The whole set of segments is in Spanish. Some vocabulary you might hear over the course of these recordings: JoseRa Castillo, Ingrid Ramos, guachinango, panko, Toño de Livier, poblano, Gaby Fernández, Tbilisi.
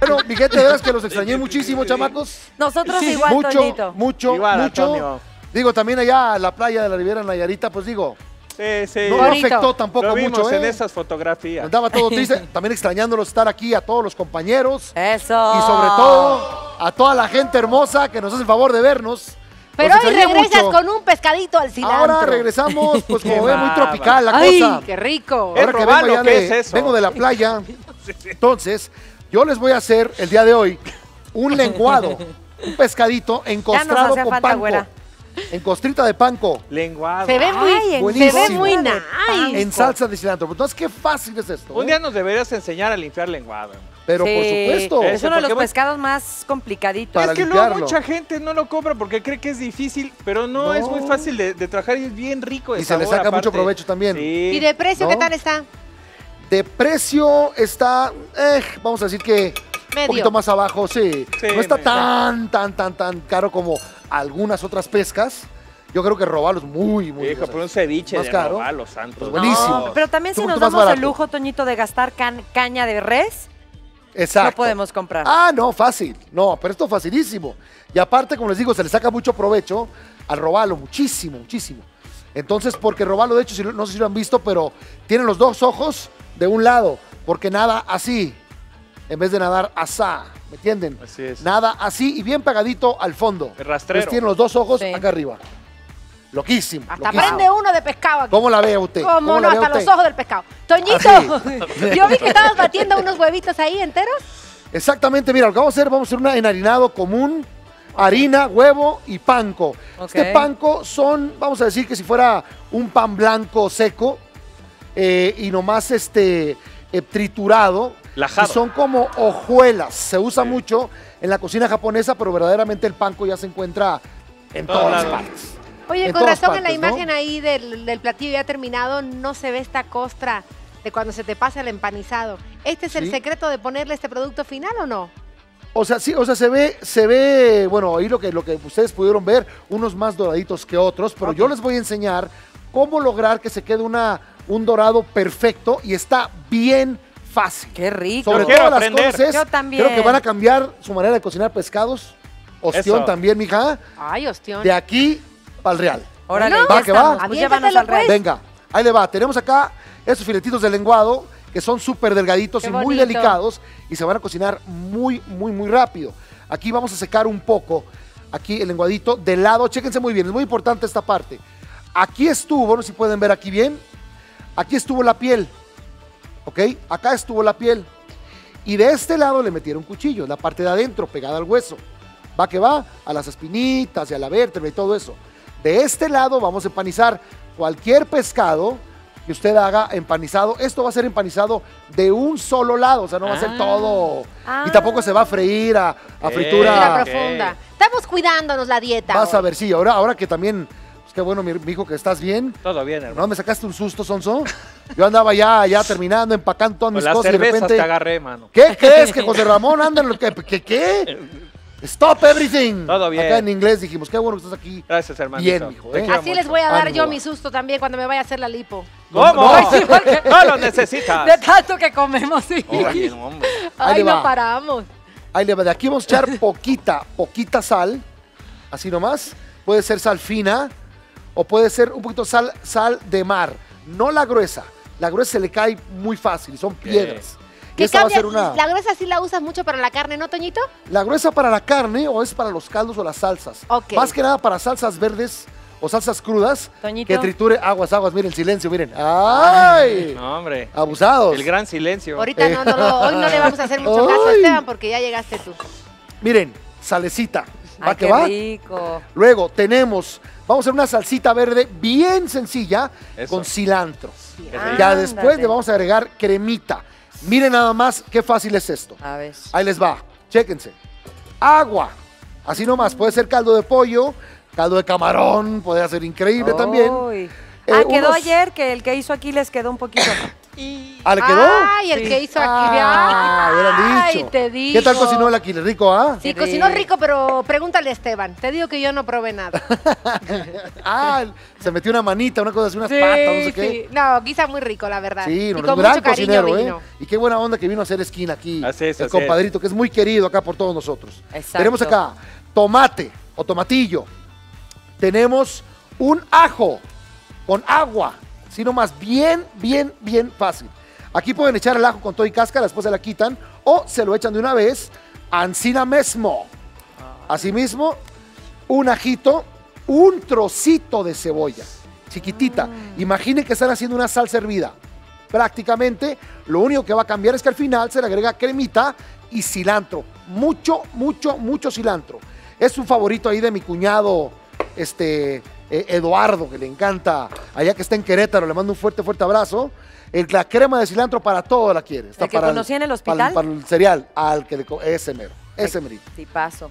Bueno, mi gente, de verdad es que los extrañé muchísimo, chamacos. Nosotros sí, igual, Toñito. Mucho. Digo, también allá a la playa de la Riviera Nayarita, pues digo... Sí, sí. No afectó tampoco mucho, ¿eh? Lo vimos en esas fotografías. Andaba todo triste, también extrañándolos, estar aquí a todos los compañeros. Eso. Y sobre todo, a toda la gente hermosa que nos hace el favor de vernos. Pero hoy regresas con un pescadito al cilantro. Ahora regresamos, pues como ve, muy tropical la cosa. ¡Ay, qué rico! Ahora que vengo, vengo de la playa. Entonces, yo les voy a hacer el día de hoy un lenguado, un pescadito encostrado con panko. En costrita de panko. Lenguado. Se ve muy buenísimo. Se ve muy nice. En salsa de cilantro. Entonces, qué fácil es esto. Un día nos deberías enseñar a limpiar lenguado. Pero sí, por supuesto. Es uno de los pescados más complicaditos. Es que luego mucha gente no lo compra porque cree que es difícil, pero no, es muy fácil de trabajar y es bien rico de sabor. Y se le saca mucho provecho también. Sí. ¿Y de precio qué tal está? De precio está, vamos a decir que un poquito más abajo, sí. No está tan caro como algunas otras pescas. Yo creo que robalos muy vieja, por un ceviche más de caro. Robalos, santos. Pues buenísimo. No, pero también si nos damos el lujo, Toñito, de gastar caña de res... Exacto. No podemos comprar. Ah, no, fácil. No, pero esto es facilísimo. Y aparte, como les digo, se le saca mucho provecho al robalo, muchísimo. Entonces, porque robalo, de hecho, no sé si lo han visto, pero tienen los dos ojos de un lado, porque nada así, en vez de nadar asá, ¿me entienden? Así es. Nada así y bien pegadito al fondo. El rastrero. Entonces, tienen los dos ojos acá arriba. Loquísimo. Hasta aprende uno de pescado aquí. ¿Cómo la ve usted? ¿Cómo no? Hasta los ojos del pescado. Toñito, yo vi que estabas batiendo unos huevitos ahí enteros. Exactamente, mira, lo que vamos a hacer un enharinado común, harina, huevo y panko. Okay. Este panko son, vamos a decir que si fuera un pan blanco seco y nomás triturado. Lajado. Y son como hojuelas, se usa mucho en la cocina japonesa, pero verdaderamente el panko ya se encuentra en todas las partes. Oye, con razón partes, en la imagen ahí del platillo ya terminado, no se ve esta costra de cuando se te pasa el empanizado. ¿Este es el secreto de ponerle este producto final o no? O sea, sí, o sea, se ve, bueno, ahí lo que ustedes pudieron ver, unos más doraditos que otros, pero yo les voy a enseñar cómo lograr que se quede un dorado perfecto y está bien fácil. ¡Qué rico! Sobre todo las cosas, yo también. Creo que van a cambiar su manera de cocinar pescados. Ostión también, mija. Ay, ostión. De aquí... al real. Órale, va que va. Al real. Venga, ahí le va. Tenemos acá esos filetitos de lenguado que son súper delgaditos y muy delicados y se van a cocinar muy rápido. Aquí vamos a secar un poco, aquí el lenguadito de lado. Chéquense muy bien, es muy importante esta parte. Aquí estuvo, no sé si pueden ver aquí bien, aquí estuvo la piel, ¿ok? Acá estuvo la piel y de este lado le metieron cuchillo, la parte de adentro pegada al hueso. Va que va, a las espinitas y a la vértebra y todo eso. De este lado vamos a empanizar cualquier pescado que usted haga empanizado. Esto va a ser empanizado de un solo lado, o sea, no va a ser todo. Y tampoco se va a freír a fritura profunda. Estamos cuidándonos la dieta. Vas a ver, sí, ahora que también... Pues qué bueno, mi hijo, que estás bien. Todo bien, hermano. No, me sacaste un susto, Sonso. Yo andaba ya terminando, empacando todas mis cosas y de repente... te agarré, mano. ¿Qué crees que José Ramón anda en lo que... ¿Qué? Stop everything. Todo bien. Acá en inglés dijimos, qué bueno que estás aquí. Gracias, hermano. Bien, hijo. Así les voy a dar yo mi susto también cuando me vaya a hacer la lipo. ¿Cómo? No lo necesitas. De tanto que comemos, sí. Oye, hombre. Ahí no paramos. Ahí le va. De aquí vamos a echar poquita sal. Así nomás. Puede ser sal fina o puede ser un poquito sal de mar. No la gruesa. La gruesa se le cae muy fácil y son piedras. Que cambia, ¿la gruesa sí la usas mucho para la carne, no, Toñito? La gruesa para la carne o es para los caldos o las salsas. Okay. Más que nada para salsas verdes o salsas crudas. Toñito. Que triture aguas. Miren, silencio, miren. ¡Ay! No, hombre. Abusados. El gran silencio. Ahorita hoy no le vamos a hacer mucho caso a Esteban porque ya llegaste tú. Miren, salecita. ¿Va que va? Rico. Luego tenemos, vamos a hacer una salsita verde bien sencilla con cilantro. Ya después le vamos a agregar cremita. Miren nada más qué fácil es esto. A ver. Ahí les va. Chéquense. Agua. Así nomás. Puede ser caldo de pollo, caldo de camarón. Podría ser increíble también. Quedó ayer que el que hizo aquí les quedó un poquito. ¿Al quedó? Ay, el que hizo aquí. Ay, te digo. ¿Qué tal cocinó el aquí? ¿Rico, ah? Sí, cocinó rico, pero pregúntale a Esteban. Te digo que yo no probé nada. Se metió una manita, una cosa así, unas patas, no sé qué. No, guisa muy rico, la verdad. Sí, no, con gran cocinero, ¿eh? Y qué buena onda que vino a hacer esquina aquí. Así es, el compadrito, que es muy querido acá por todos nosotros. Exacto. Tenemos acá tomate o tomatillo. Tenemos un ajo con agua, sino más bien fácil. Aquí pueden echar el ajo con todo y cáscara, después se la quitan o se lo echan de una vez, ancina mesmo. Asimismo, un ajito, un trocito de cebolla, chiquitita. Imaginen que están haciendo una salsa hervida. Prácticamente, lo único que va a cambiar es que al final se le agrega cremita y cilantro. Mucho cilantro. Es un favorito ahí de mi cuñado, Eduardo, que le encanta, allá que está en Querétaro, le mando un fuerte abrazo. La crema de cilantro para todo la quiere. Está el que conocí en el hospital. Para el cereal, ese mero, ese merito. Sí, paso.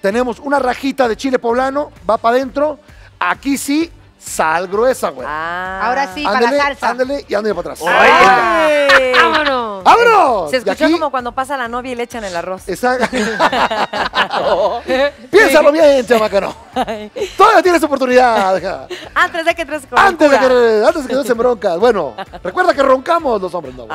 Tenemos una rajita de chile poblano, va para adentro. Aquí sí, sal gruesa, güey. Ahora sí, ándale, para la salsa. Ándale y ándale para atrás. ¡Ay! ¡Vámonos! ¡Vámonos! Se escuchó como cuando pasa la novia y le echan el arroz. Exacto. Piénsalo bien, chamacano. Todavía tienes oportunidad. Antes de que entres con antes de que no se broncas. Bueno, recuerda que roncamos los hombres, ¿no?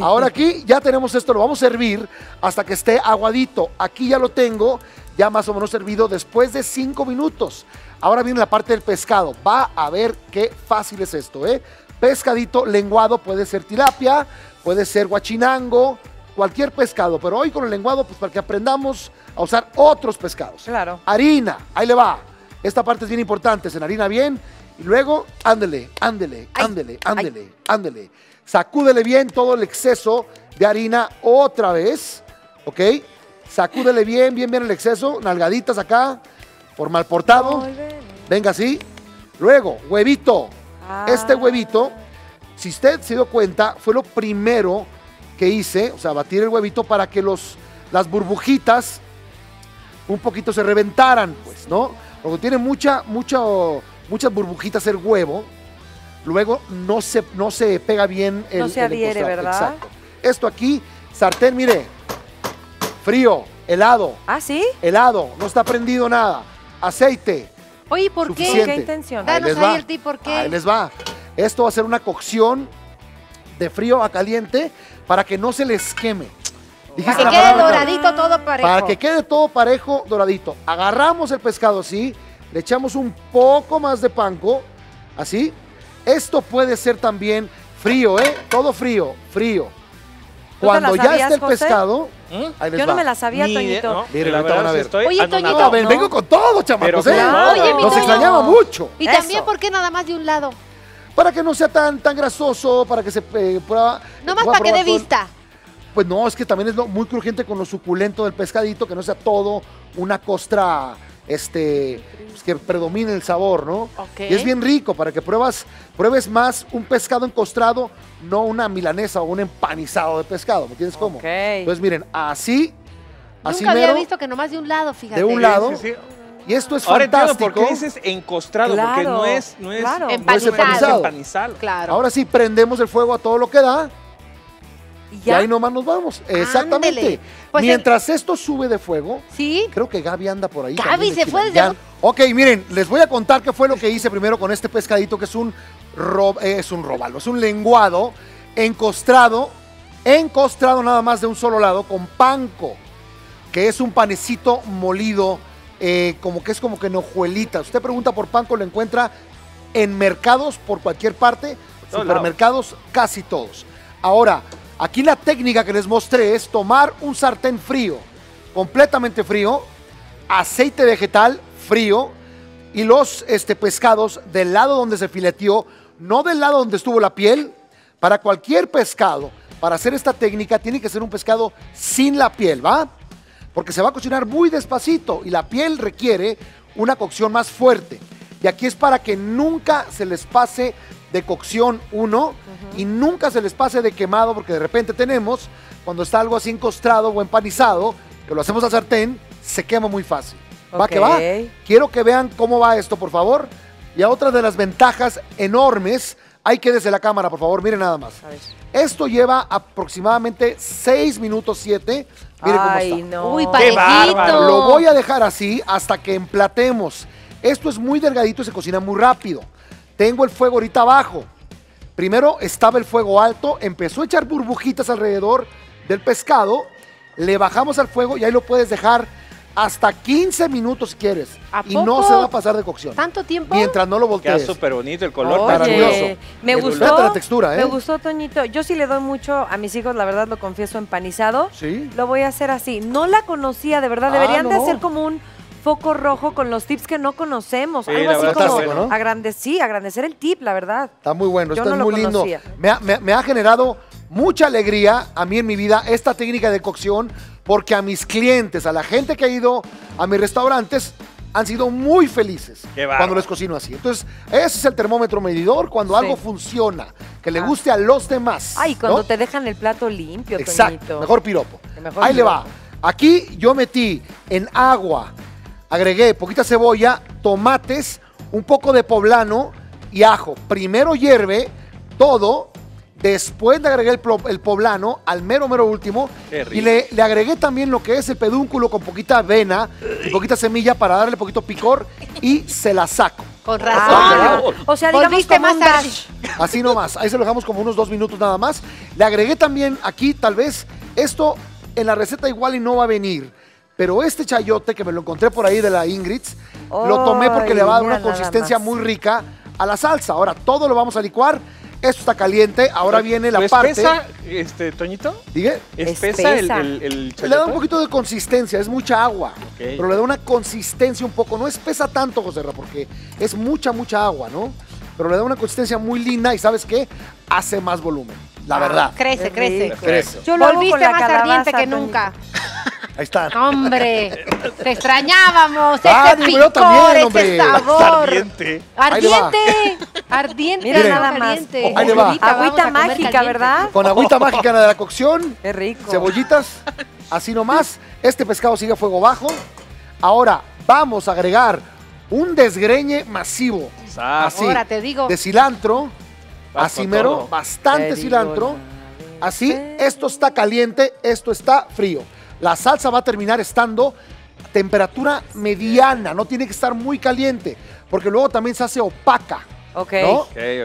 Ahora aquí ya tenemos esto, lo vamos a hervir hasta que esté aguadito. Aquí ya lo tengo, ya más o menos servido después de 5 minutos. Ahora viene la parte del pescado. Va a ver qué fácil es esto, ¿eh? Pescadito lenguado, puede ser tilapia, puede ser guachinango, cualquier pescado. Pero hoy con el lenguado, pues para que aprendamos a usar otros pescados. Claro. Harina, ahí le va. Esta parte es bien importante, se enharina bien. Y luego, ándele. Sacúdele bien todo el exceso de harina otra vez, ¿ok? Sacúdele bien el exceso, nalgaditas acá. Por mal portado, venga así. Luego, huevito. Este huevito, si usted se dio cuenta, fue lo primero que hice, o sea, batir el huevito para que las burbujitas un poquito se reventaran, pues, ¿no? Porque tiene muchas burbujitas el huevo, luego no se pega bien el... No se adhiere, ¿verdad? Exacto. Esto aquí, sartén, mire, frío, helado. ¿Ah, sí? Helado, no está prendido nada. Aceite. Oye, ¿por suficiente. Qué? ¿Qué intención? Danos ahí el tip, ¿por qué? Ahí les va. Esto va a ser una cocción de frío a caliente para que no se les queme. Para que quede doradito todo parejo. Para que quede todo parejo, doradito. Agarramos el pescado así, le echamos un poco más de panko, así. Esto puede ser también frío, ¿eh? Todo frío, frío. Cuando ya esté el pescado... Yo no me la sabía, Toñito. Oye, Toñito. Vengo con todo, chamacos. Nos extrañaba mucho. Y también, ¿por qué nada más de un lado? Para que no sea tan grasoso, para que se prueba... No más para que dé vista. Pues no, es que también es muy crujiente con lo suculento del pescadito, que no sea todo una costra... pues que predomine el sabor, ¿no? Okay. Y es bien rico para que pruebes más un pescado encostrado, no una milanesa o un empanizado de pescado, ¿me entiendes cómo? Okay. Entonces miren, así nunca mero, había visto que nomás de un lado, fíjate. De un lado. Sí. Y esto es ahora fantástico. Ahora entiendo por qué dices encostrado, claro, porque no es empanizado. Claro. Ahora sí prendemos el fuego a todo lo que da. Y ahí nomás nos vamos. Exactamente. Pues mientras esto sube de fuego, ¿sí? Creo que Gaby anda por ahí. Gaby se fue desde... Ok, miren, les voy a contar qué fue lo que hice primero con este pescadito, que es un róbalo, es un lenguado encostrado nada más de un solo lado con panko, que es un panecito molido, como que en hojuelita. Usted pregunta por panko, lo encuentra en mercados por cualquier parte, supermercados, casi todos. Ahora, aquí la técnica que les mostré es tomar un sartén frío, completamente frío, aceite vegetal frío y los pescados del lado donde se fileteó, no del lado donde estuvo la piel. Para cualquier pescado, para hacer esta técnica, tiene que ser un pescado sin la piel, ¿va? Porque se va a cocinar muy despacito y la piel requiere una cocción más fuerte. Y aquí es para que nunca se les pase de cocción uno y nunca se les pase de quemado, porque de repente tenemos, cuando está algo así encostrado o empanizado, que lo hacemos al sartén, se quema muy fácil. ¿Va que va? Quiero que vean cómo va esto, por favor. Y a otra de las ventajas enormes, ahí quédese la cámara, por favor, miren nada más. Esto lleva aproximadamente 6 minutos 7. Miren cómo está. No. Uy, parejito. Lo voy a dejar así hasta que emplatemos. Esto es muy delgadito y se cocina muy rápido. Tengo el fuego ahorita abajo. Primero estaba el fuego alto, empezó a echar burbujitas alrededor del pescado. Le bajamos al fuego y ahí lo puedes dejar hasta 15 minutos si quieres. ¿A poco? Y no se va a pasar de cocción. ¿Tanto tiempo? Mientras no lo voltees. Queda súper bonito el color. Oye, maravilloso. Me gustó la textura, ¿eh? Me gustó, Toñito. Yo sí le doy mucho a mis hijos, la verdad lo confieso, empanizado. Sí. Lo voy a hacer así. No la conocía, de verdad. Deberían de hacer como un foco rojo con los tips que no conocemos. Sí, algo así como bueno, ¿no? Sí, agrandecer el tip, la verdad. Está muy bueno, está muy lindo. Me ha generado mucha alegría a mí en mi vida esta técnica de cocción, porque a mis clientes, a la gente que ha ido a mis restaurantes, han sido muy felices cuando les cocino así. Entonces, ese es el termómetro medidor cuando algo funciona, que le guste a los demás. Ay, cuando te dejan el plato limpio, exacto, Toñito. Mejor piropo. Mejor ahí piropo. Le va. Aquí yo metí en agua, agregué poquita cebolla, tomates, un poco de poblano y ajo. Primero hierve todo, después le agregué el poblano al mero último. Y le agregué también lo que es el pedúnculo con poquita avena y poquita semilla para darle poquito picor y se la saco. Con razón. O sea, digamos como un dash. Así nomás, ahí se lo dejamos como unos 2 minutos nada más. Le agregué también aquí, tal vez, esto en la receta igual y no va a venir, pero este chayote que me lo encontré por ahí de la Ingrid, lo tomé porque le va a dar una consistencia muy rica a la salsa. Ahora todo lo vamos a licuar. Esto está caliente, ahora viene la parte... ¿Espesa, Toñito? ¿Diga? ¿Espesa el chayote? Le da un poquito de consistencia, es mucha agua, pero le da una consistencia un poco. No espesa tanto, JoseRa, porque es mucha agua, ¿no? Pero le da una consistencia muy linda y, ¿sabes qué? Hace más volumen, la verdad. Crece. Yo lo volviste más ardiente que nunca. Ahí está. ¡Hombre! ¡Te extrañábamos! ¡Este picor, también, hombre, ese sabor! ¡Ardiente! ¡Ardiente! Mira, nada más. Ahí le va. Agüita mágica, ¿verdad? Con agüita mágica de la cocción. ¡Qué rico! Cebollitas, así nomás. Este pescado sigue a fuego bajo. Ahora vamos a agregar un desgreñe masivo. Así, ahora te digo. De cilantro. Así mero, bastante cilantro. Así, esto está caliente, esto está frío. La salsa va a terminar estando a temperatura mediana, no tiene que estar muy caliente, porque luego también se hace opaca, ¿no?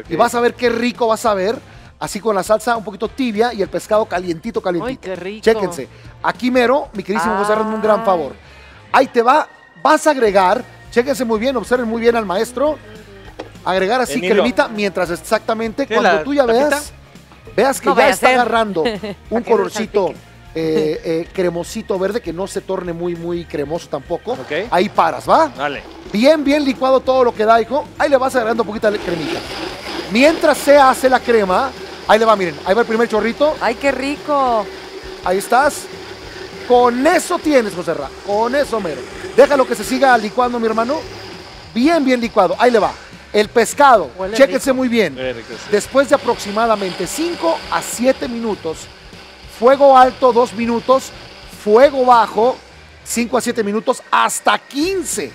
Y vas a ver qué rico vas a ver, así con la salsa un poquito tibia y el pescado calientito. Ay, qué rico. Chéquense, aquí mero, mi querísimo JoseRa, un gran favor. Ahí te va, vas a agregar, chéquense muy bien, observen muy bien al maestro, agregar así cremita mientras exactamente cuando tú ya veas que no ya está agarrando un colorcito. Cremosito verde, que no se torne muy cremoso tampoco. Ahí paras, ¿va? Dale. Bien licuado todo lo que da, hijo. Ahí le vas agregando un poquito de cremita. Mientras se hace la crema, ahí le va, miren, ahí va el primer chorrito. ¡Ay, qué rico! Ahí estás. Con eso tienes, JoseRa, con eso mero. Déjalo que se siga licuando, mi hermano. Bien licuado, ahí le va. El pescado, huele, chéquense rico. Muy bien. Rico, sí. Después de aproximadamente 5 a 7 minutos, fuego alto 2 minutos, fuego bajo 5 a 7 minutos, hasta 15.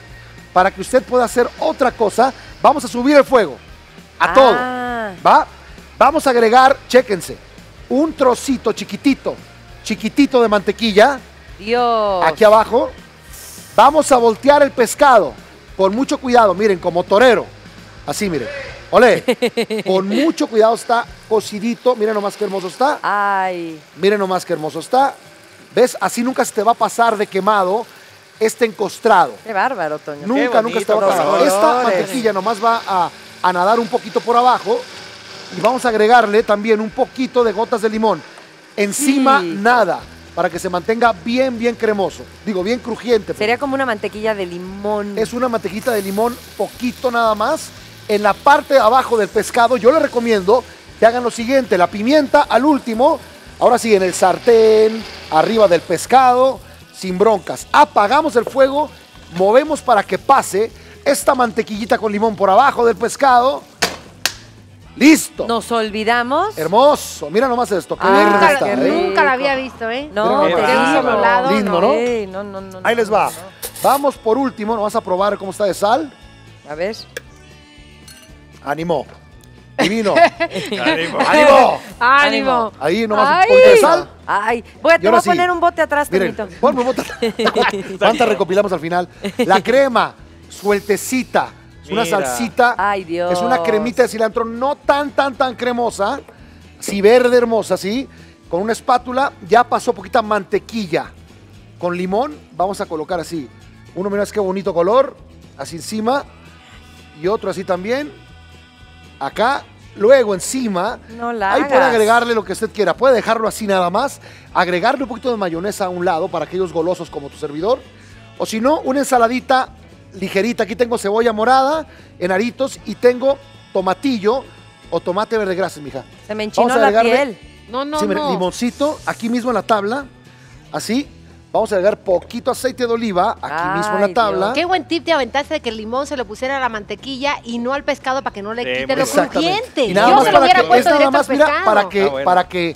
Para que usted pueda hacer otra cosa, vamos a subir el fuego a todo, ¿va? Vamos a agregar, chéquense, un trocito chiquitito de mantequilla. Dios. Aquí abajo. Vamos a voltear el pescado con mucho cuidado, miren, como torero. Así, miren. Ole, con mucho cuidado está cocidito. Miren nomás qué hermoso está. Ay. Miren nomás qué hermoso está. ¿Ves? Así nunca se te va a pasar de quemado este encostrado. Qué bárbaro, Toño. Nunca se te va a pasar. Colores. Esta mantequilla nomás va a nadar un poquito por abajo y vamos a agregarle también un poquito de gotas de limón. Encima nada, para que se mantenga bien cremoso. Digo, bien crujiente. Sería como una mantequilla de limón. Es una mantequita de limón, poquito nada más. En la parte de abajo del pescado, yo les recomiendo que hagan lo siguiente, la pimienta al último, ahora sí, en el sartén, arriba del pescado, sin broncas. Apagamos el fuego, movemos para que pase esta mantequillita con limón por abajo del pescado. ¡Listo! Nos olvidamos. Hermoso, mira nomás esto. Nunca la había visto, ¿eh? No, te lado. Lindo, ¿no? No. Ahí les va. Vamos por último, nos vas a probar cómo está de sal. A ver. Ánimo. Divino. ¡Ánimo! ¡Ánimo! ¡Ánimo! Ahí nomás un poquito de sal. Ay, te voy a poner un bote atrás, Tomito. Ponme un bote atrás. ¿Cuántas recopilamos al final? La crema, sueltecita. Es una salsita. Ay, Dios. Es una cremita de cilantro no tan cremosa. Sí, verde hermosa, sí. Con una espátula, ya pasó poquita mantequilla. Con limón, vamos a colocar así. Uno, mirá, es que bonito color. Así encima. Y otro así también. Acá. Luego encima, ahí puede agregarle lo que usted quiera. Puede dejarlo así nada más, agregarle un poquito de mayonesa a un lado para aquellos golosos como tu servidor. O si no, una ensaladita ligerita. Aquí tengo cebolla morada en aritos y tengo tomatillo o tomate verde. Gracias, mija. Se me enchinó la piel. No. Limoncito, aquí mismo en la tabla, así. Vamos a agregar poquito aceite de oliva, aquí mismo en la tabla. Dios. Qué buen tip te aventaste de que el limón se lo pusiera a la mantequilla y no al pescado para que no le quite lo crujiente. Yo se lo hubiera puesto directo al pescado. Mira, para que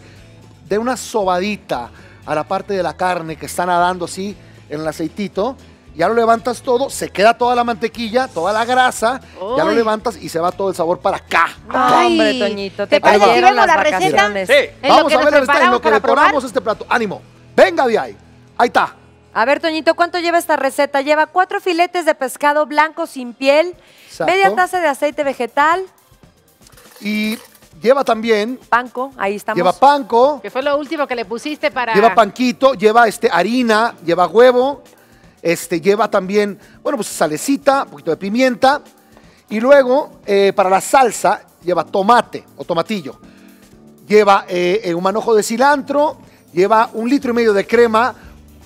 dé una sobadita a la parte de la carne que está nadando así en el aceitito. Ya lo levantas todo, se queda toda la mantequilla, toda la grasa. Uy. Ya lo levantas y se va todo el sabor para acá. Ay, hombre, Toñito, te perdieron las vacaciones. Sí. Vamos a ver la receta en lo que decoramos este plato. Ánimo, venga de ahí. Ahí está. A ver, Toñito, ¿cuánto lleva esta receta? Lleva 4 filetes de pescado blanco sin piel, exacto, media taza de aceite vegetal. Y lleva también... panko, ahí estamos. Lleva panko. Que fue lo último que le pusiste para... Lleva panquito, lleva harina, lleva huevo, lleva también, bueno, pues salecita, un poquito de pimienta. Y luego, para la salsa, lleva tomate o tomatillo. Lleva un manojo de cilantro, lleva 1,5 litros de crema,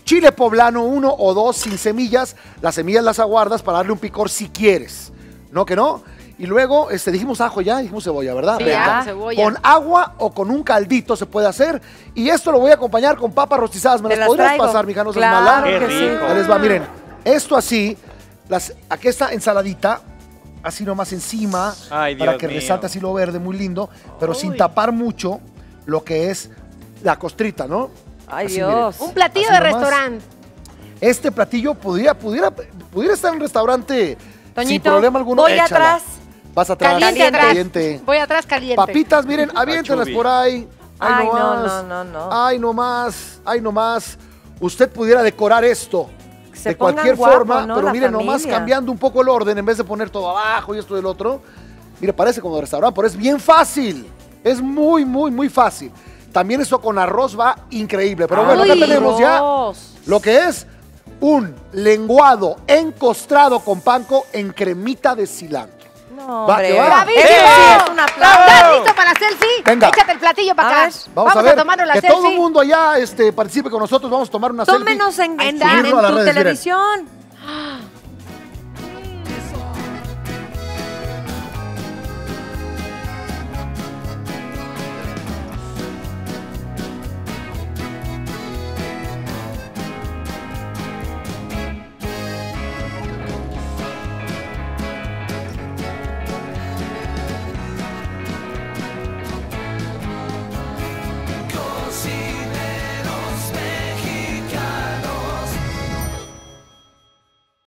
chile poblano 1 o 2 sin semillas. Las semillas las aguardas para darle un picor si quieres. ¿No que no? Y luego, dijimos ajo ya, dijimos cebolla, ¿verdad? Sí, cebolla. Con agua o con un caldito se puede hacer. Y esto lo voy a acompañar con papas rostizadas. ¿Me las podrías pasar, mija? No seas mala. Qué rico. Ahí les va, miren. Esto así, aquí está ensaladita, así nomás encima. Ay, Dios, para que resalte así lo verde, muy lindo. Pero sin tapar mucho lo que es la costrita, ¿no? Ay, así, Dios. Mire, un platillo de restaurante. Este platillo pudiera estar en un restaurante, Toñito, sin problema alguno. Voy atrás. Vas atrás. Caliente. Voy atrás caliente. Papitas, miren, aviéntelas por ahí. Ay, no más. Ay, no más. Ay, no más. Usted pudiera decorar esto de cualquier forma, ¿no? Pero miren, nomás cambiando un poco el orden, en vez de poner todo abajo y esto del otro. Mire, parece como de restaurante, pero es bien fácil. Es muy fácil. También eso con arroz va increíble. Pero bueno, acá tenemos ya lo que es un lenguado encostrado con panko en cremita de cilantro. No, hombre. ¡Bravísimo! ¡Es un aplauso! ¿Estás listo para la selfie? Venga. Échate el platillo para acá. Vamos a tomarnos la selfie. Que todo el mundo allá participe con nosotros. Vamos a tomar una selfie. Tómenos en tu televisión.